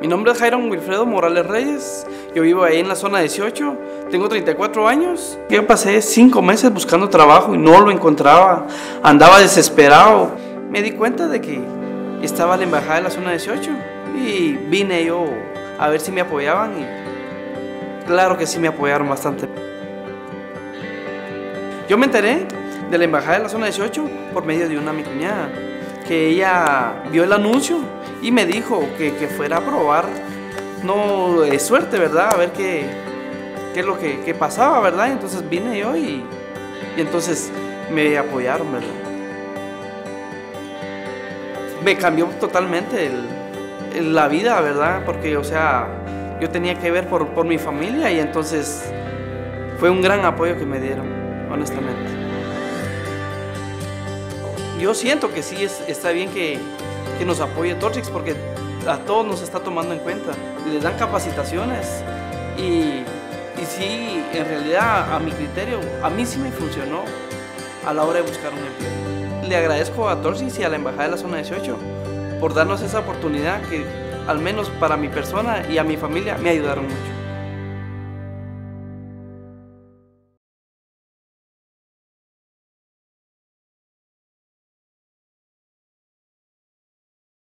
Mi nombre es Jairo Wilfredo Morales Reyes, yo vivo ahí en la zona 18, tengo 34 años. Yo pasé 5 meses buscando trabajo y no lo encontraba, andaba desesperado. Me di cuenta de que estaba la embajada de la zona 18 y vine yo a ver si me apoyaban y claro que sí me apoyaron bastante. Yo me enteré de la embajada de la zona 18 por medio de mi cuñada, que ella vio el anuncio y me dijo que fuera a probar, no de suerte, ¿verdad? A ver qué es lo que pasaba, ¿verdad? Y entonces vine yo y entonces me apoyaron, ¿verdad? Me cambió totalmente la vida, ¿verdad? Porque, o sea, yo tenía que ver por mi familia y entonces fue un gran apoyo que me dieron, honestamente. Yo siento que sí está bien que nos apoye Tortrix porque a todos nos está tomando en cuenta. Les dan capacitaciones y sí, en realidad, a mi criterio, a mí sí me funcionó a la hora de buscar un empleo. Le agradezco a Tortrix y a la Embajada de la Zona 18 por darnos esa oportunidad que, al menos para mi persona y a mi familia, me ayudaron mucho.